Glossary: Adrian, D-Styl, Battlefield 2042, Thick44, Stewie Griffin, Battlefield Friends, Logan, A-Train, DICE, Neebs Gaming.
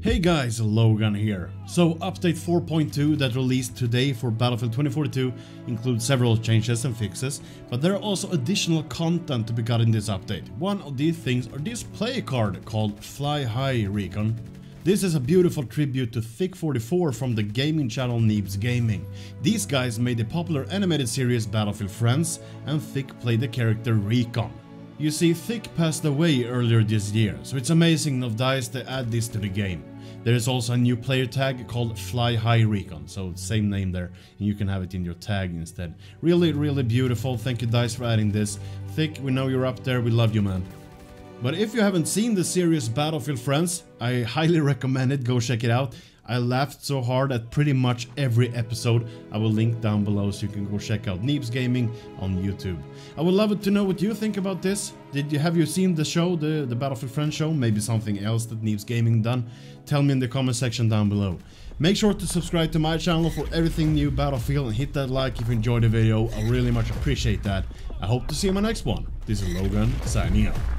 Hey guys, Logan here. So update 4.2 that released today for Battlefield 2042 includes several changes and fixes, but there are also additional content to be got in this update. One of these things are this play card called Fly High Recon. This is a beautiful tribute to Thick44 from the gaming channel Neebs Gaming. These guys made the popular animated series Battlefield Friends, and Thick played the character Recon. You see, Thick passed away earlier this year, so it's amazing of DICE to add this to the game. There is also a new player tag called Fly High Recon, so same name there, and you can have it in your tag instead. Really, really beautiful, thank you DICE for adding this. Thick, we know you're up there, we love you, man. But if you haven't seen the series Battlefield Friends, I highly recommend it, go check it out. I laughed so hard at pretty much every episode. I will link down below so you can go check out Neebs Gaming on YouTube. I would love it to know what you think about this. Have you seen the show, the Battlefield Friends show? Maybe something else that Neebs Gaming done? Tell me in the comment section down below. Make sure to subscribe to my channel for everything new Battlefield and hit that like if you enjoyed the video. I really much appreciate that. I hope to see you in my next one. This is Logan signing out.